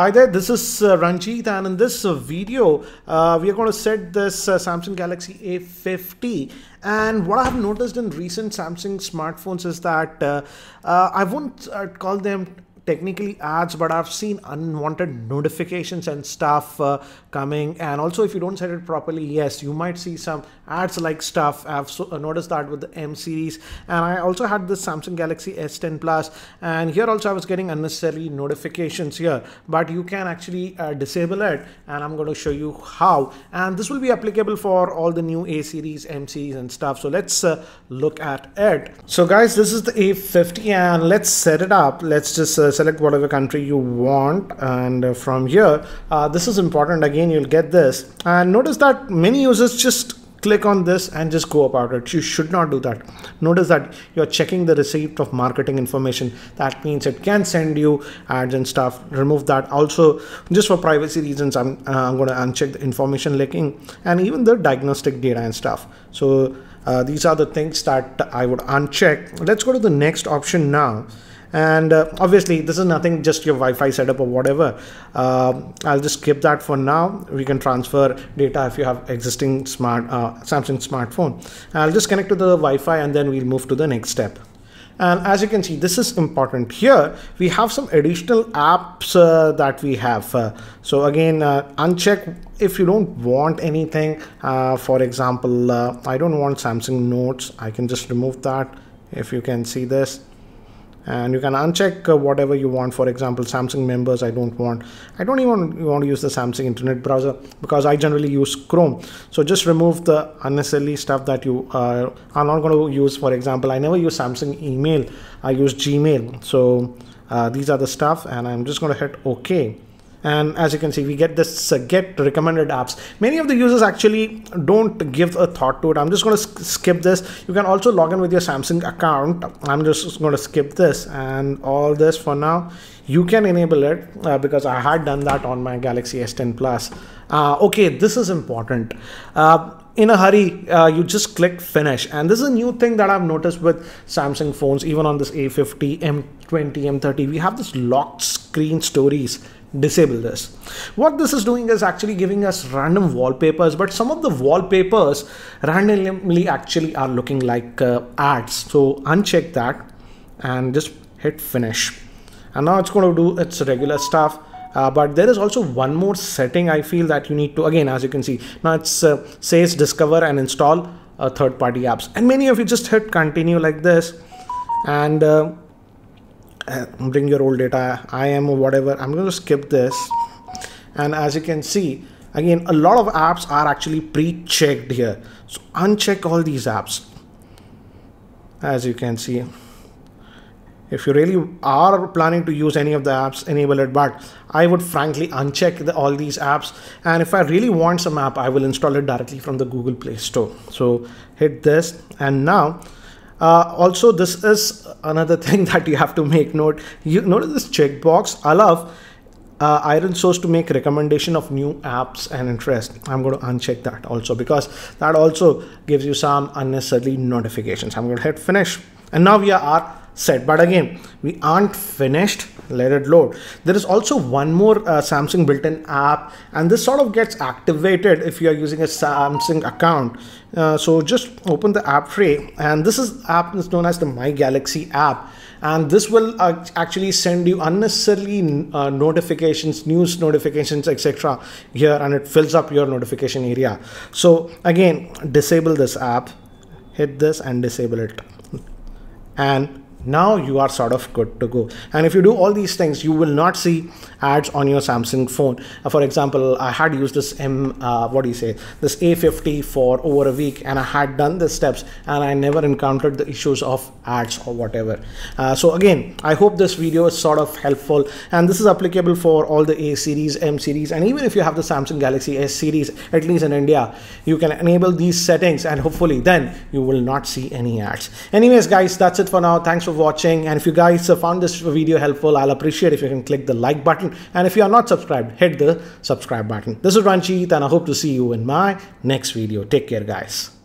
Hi there, this is Ranjit, and in this video we are going to set this Samsung Galaxy A50. And what I have noticed in recent Samsung smartphones is that I won't call them technically ads, but I've seen unwanted notifications and stuff coming. And also, if you don't set it properly, yes, you might see some ads like stuff. I've noticed that with the M series, and I also had this Samsung Galaxy S10 Plus, and here also I was getting unnecessary notifications here, but you can actually disable it, and I'm going to show you how. And this will be applicable for all the new A series, M series and stuff. So let's look at it. So guys, this is the A50 and let's set it up. Let's just select whatever country you want, and from here this is important. Again, you'll get this, and notice that many users just click on this and just go about it. You should not do that. Notice that you're checking the receipt of marketing information. That means it can send you ads and stuff. Remove that. Also, just for privacy reasons, I'm going to uncheck the information leaking and even the diagnostic data and stuff. So these are the things that I would uncheck. Let's go to the next option now. And obviously this is nothing, just your Wi-Fi setup or whatever. I'll just skip that for now. We can transfer data if you have existing Samsung smartphone. I'll just connect to the Wi-Fi and then we'll move to the next step. And as you can see, this is important. Here we have some additional apps that we have. So again, uncheck if you don't want anything. For example, I don't want Samsung Notes. I can just remove that if you can see this. And you can uncheck whatever you want. For example, Samsung Members, I don't want. I don't even want to use the Samsung Internet browser because I generally use Chrome. So just remove the unnecessary stuff that you are not going to use. For example, I never use Samsung Email. I use Gmail. So these are the stuff, and I'm just going to hit OK. And as you can see, we get this get recommended apps. Many of the users actually don't give a thought to it. I'm just going to skip this. You can also log in with your Samsung account. I'm just going to skip this and all this for now. You can enable it because I had done that on my Galaxy S10 Plus. Okay, this is important. In a hurry, you just click finish, and this is a new thing that I've noticed with Samsung phones. Even on this A50, M20, M30, we have this locked screen stories. Disable this. What this is doing is actually giving us random wallpapers, but some of the wallpapers randomly actually are looking like ads. So uncheck that and just hit finish. And now it's going to do its regular stuff. But there is also one more setting I feel that you need to, again, as you can see, now it says discover and install third-party apps. And many of you just hit continue like this and bring your old data, IM or whatever. I'm going to skip this. And as you can see, again, a lot of apps are actually pre-checked here. So uncheck all these apps. As you can see, if you really are planning to use any of the apps, enable it. But I would frankly uncheck all these apps. And if I really want some app, I will install it directly from the Google Play Store. So hit this. And now, also, this is another thing that you have to make note. You notice this checkbox, allow IronSource to make recommendation of new apps and interest. I'm going to uncheck that also because that also gives you some unnecessary notifications. I'm going to hit finish. And now we are set, but again, we aren't finished. Let it load. There is also one more Samsung built-in app, and this sort of gets activated if you are using a Samsung account. So just open the app tray, and this is app is known as the My Galaxy app, and this will actually send you unnecessarily notifications, news notifications, etc. here, and it fills up your notification area. So again, disable this app, hit this and disable it, and now you are sort of good to go. And if you do all these things, you will not see ads on your Samsung phone. For example, I had used this this A50 for over a week, and I had done the steps and I never encountered the issues of ads or whatever. So again, I hope this video is sort of helpful, and this is applicable for all the A series, M series, and even if you have the Samsung Galaxy S series, at least in India, you can enable these settings, and hopefully then you will not see any ads. Anyways guys, that's it for now. Thanks for watching, and if you guys found this video helpful, I'll appreciate if you can click the like button, and if you are not subscribed, hit the subscribe button. This is Ranjit, and I hope to see you in my next video. Take care guys.